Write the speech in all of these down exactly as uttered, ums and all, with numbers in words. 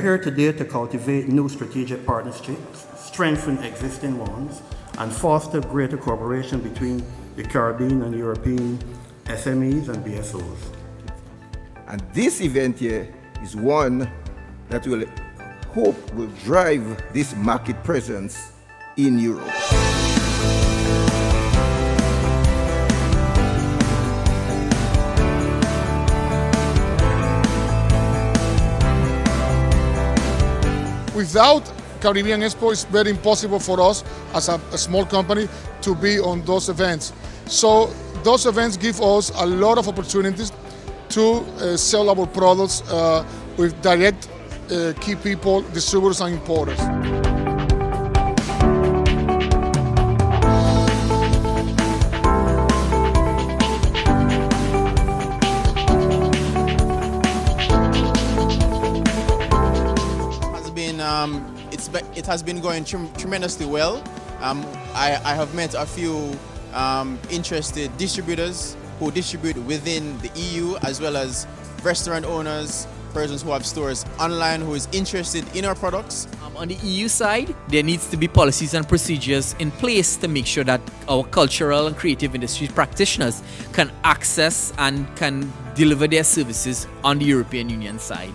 are here today to cultivate new strategic partnerships, strengthen existing ones, and foster greater cooperation between the Caribbean and European S M Es and B S Os. And this event here is one that will hope will drive this market presence in Europe. Without Caribbean Expo, it's very impossible for us as a, a small company to be on those events. So those events give us a lot of opportunities to uh, sell our products uh, with direct uh, key people, distributors and importers. Um, it's, it has been going tre tremendously well. Um, I, I have met a few um, interested distributors who distribute within the E U, as well as restaurant owners, persons who have stores online who is interested in our products. Um, on the E U side, there needs to be policies and procedures in place to make sure that our cultural and creative industry practitioners can access and can deliver their services on the European Union side.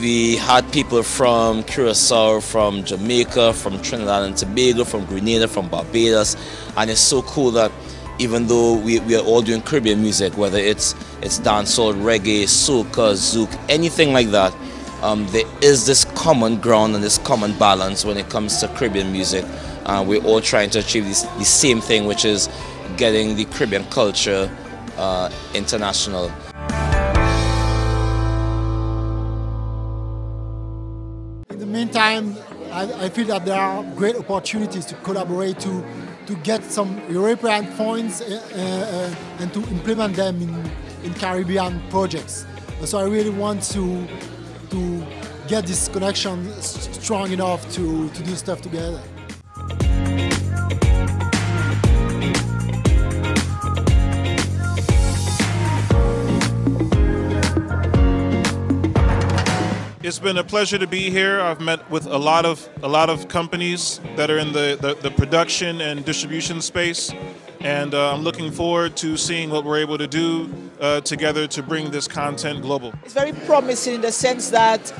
We had people from Curaçao, from Jamaica, from Trinidad and Tobago, from Grenada, from Barbados, and it's so cool that even though we, we are all doing Caribbean music, whether it's it's dancehall, reggae, soca, zouk, anything like that, um, there is this common ground and this common balance when it comes to Caribbean music. Uh, we're all trying to achieve this, the same thing, which is getting the Caribbean culture uh, international. In the meantime, I, I feel that there are great opportunities to collaborate to, to get some European points uh, uh, and to implement them in, in Caribbean projects. So I really want to, to get this connection strong enough to, to do stuff together. It's been a pleasure to be here. I've met with a lot of a lot of companies that are in the, the, the production and distribution space, and uh, I'm looking forward to seeing what we're able to do uh, together to bring this content global. It's very promising in the sense that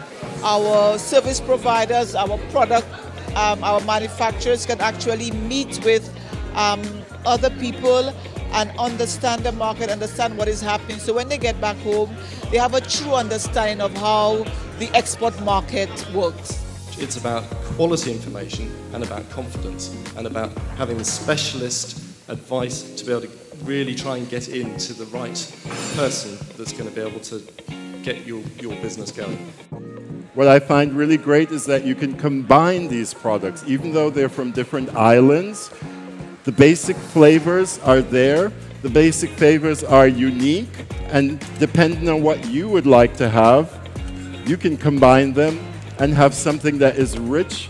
our service providers, our product, um, our manufacturers can actually meet with um, other people and understand the market, understand what is happening. So when they get back home, they have a true understanding of how the export market works. It's about quality information and about confidence and about having specialist advice to be able to really try and get into the right person that's going to be able to get your, your business going. What I find really great is that you can combine these products, even though they're from different islands. The basic flavors are there, the basic flavors are unique, and depending on what you would like to have, you can combine them and have something that is rich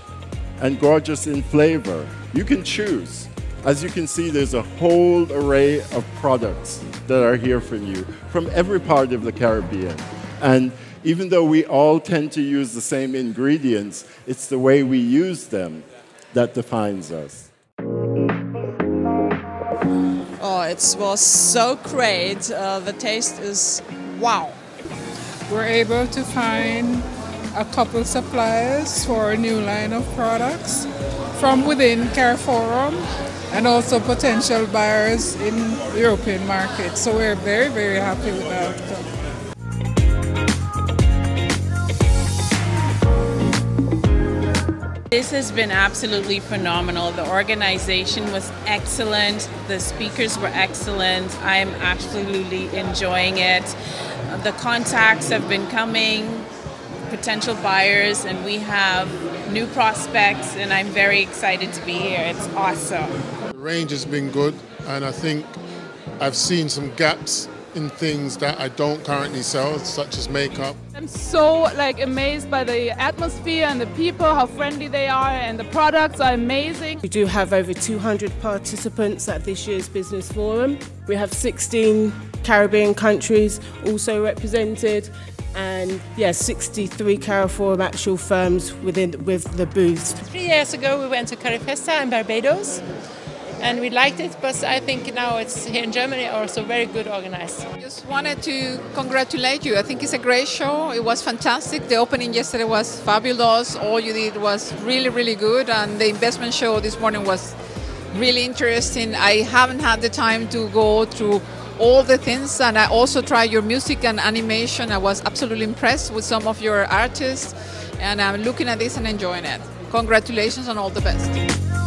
and gorgeous in flavor. You can choose. As you can see, there's a whole array of products that are here for you from every part of the Caribbean. And even though we all tend to use the same ingredients, it's the way we use them that defines us. Oh, it was so great. Uh, the taste is wow. We're able to find a couple suppliers for a new line of products from within CARIFORUM and also potential buyers in European market. So we're very, very happy with that outcome. This has been absolutely phenomenal. The organization was excellent. The speakers were excellent. I'm absolutely enjoying it. The contacts have been coming, potential buyers, and we have new prospects, and I'm very excited to be here. It's awesome. The range has been good, and I think I've seen some gaps in things that I don't currently sell, such as makeup. I'm so like amazed by the atmosphere and the people, how friendly they are, and the products are amazing. We do have over two hundred participants at this year's Business Forum. We have sixteen Caribbean countries also represented, and yeah, sixty-three CARIFORUM actual firms within with the booths. Three years ago we went to Carifesta in Barbados, and we liked it, but I think now it's here in Germany also very good organized. I just wanted to congratulate you. I think it's a great show. It was fantastic. The opening yesterday was fabulous. All you did was really, really good, and the investment show this morning was really interesting. I haven't had the time to go through all the things, and I also tried your music and animation. I was absolutely impressed with some of your artists, and I'm looking at this and enjoying it. Congratulations and all the best.